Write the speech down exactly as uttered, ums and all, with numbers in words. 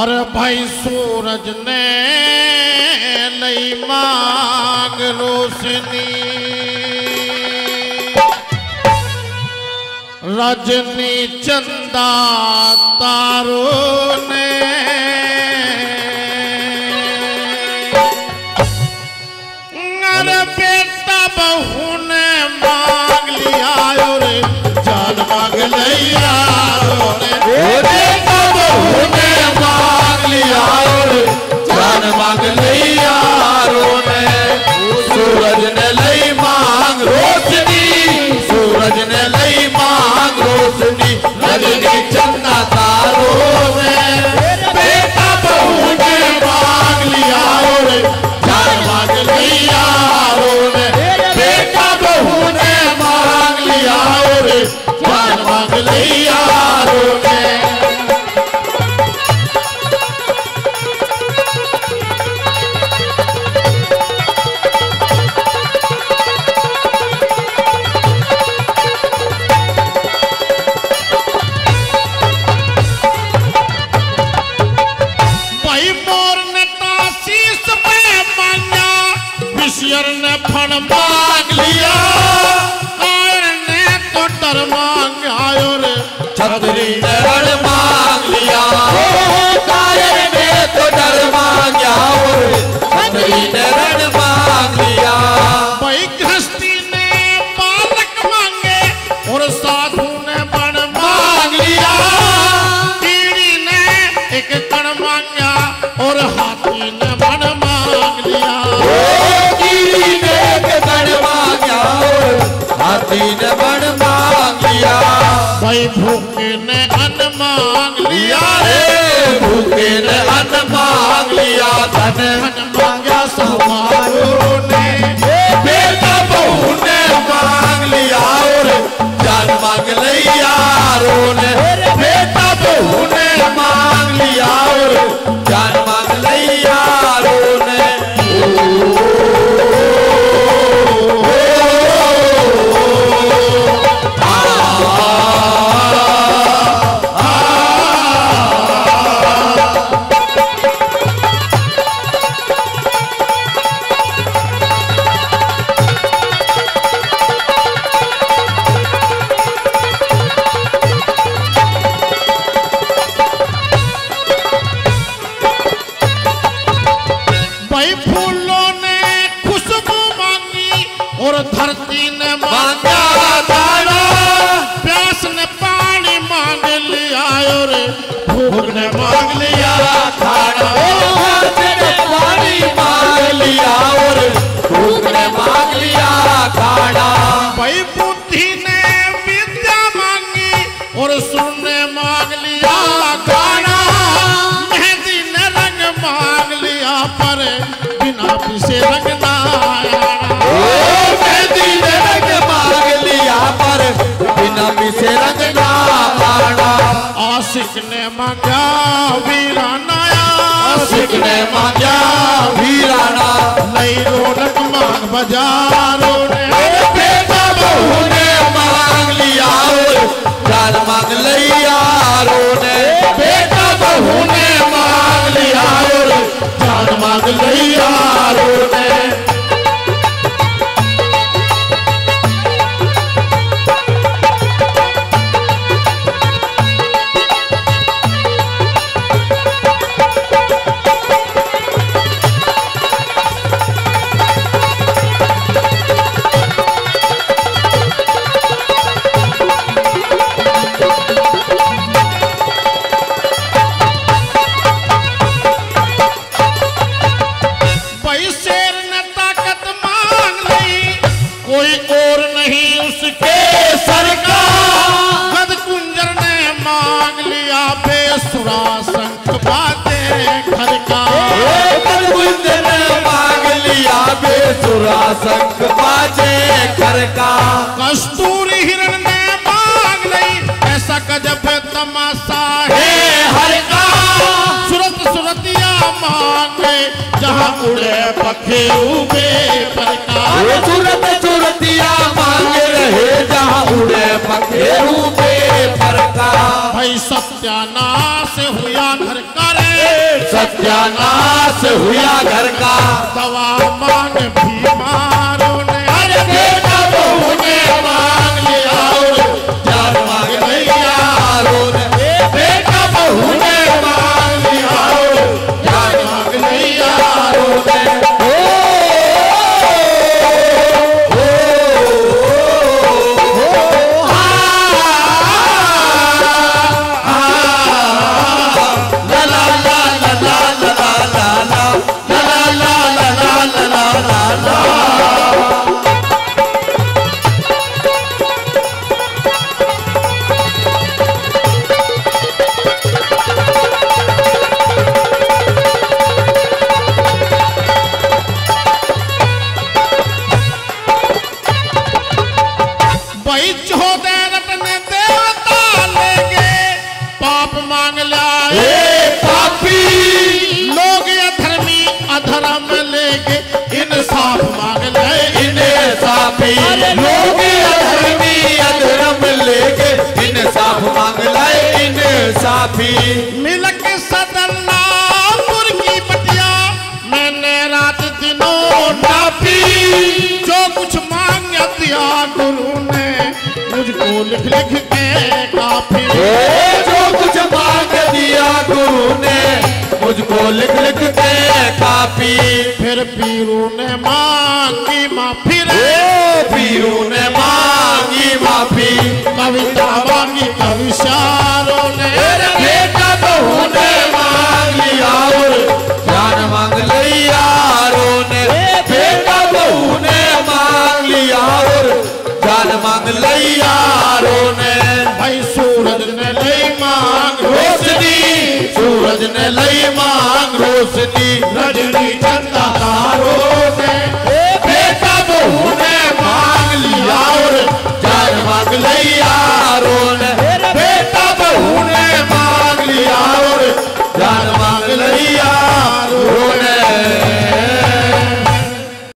और भाई सूरज ने नहीं मांग रोशनी रजनी चंदा तारों ने अरे बेटा बहू ने मांग लिया और जान मांग लिया मांग यारों ने सूरज ने लई मांग रोशनी सूरज ने लई मांग रोशनी रजनी चंदा तारों ने बेटा बहू ने मांग लिया और जान मांग यारों ने बेटा बहू ने मांग लिया और जान मांग यारों ने भूखे ने अन मांग लिया रे भूखे ने अन मांग लिया धन मांगा सवारों ने बेटा बहू ने मांग लिया और जान मांग यारों ने बेटा बहू ने मांग लिया और जान मांग यारों ने आशिक ने मांगा वीराना आशिक ने मांगा वीराना नई रौनक मांग बाजारों ने बेटा बहू ने मांग लिया और जान मांग यारों ने बेटा बहू ने मांग लिया और जान मांग यारों ने सुरासक बाजे घर का कस्तूरी हिरण ने मांग नहीं ऐसा गजब तमाशा है हर का सुरत सुरतिया मांगे जहाँ उड़े पखे उबे पर का सुरत सुरतिया मांग रहे जहाँ उड़े पखे उबे पर का भाई सत्यानाश हुआ घर का रे सत्यानाश हुआ घर का तवामान बीमारों ने अरे बेटा बहु ने मांग लिया जान मांग लिया ने बेटा बहु ने मांग लिया जान मांग लिया ने ओ ओ ओ हा हा लला लला लोग अधर्मी अधर्म लेके इंसाफ मांग लाए इंसाफी मिलक सदना मुर्गी बटिया मैंने रात दिनों नापी जो कुछ मांग दिया गुरु ने मुझको लिख लिख के काफी जो कुछ मांग दिया गुरु ने मुझको लिख लिख के काफी फिर पीरू ने मांगी माफी पीरू ने मांगी माफी कविता मांगी कविशारों ने बेटा बहु ने मांग लिया जान मांग लिया ने बेटा बहु ने मांग लिया जान मांग लिया ने भाई सूरज ने लई मांग रोशनी सूरज ने लई मांग रोशनी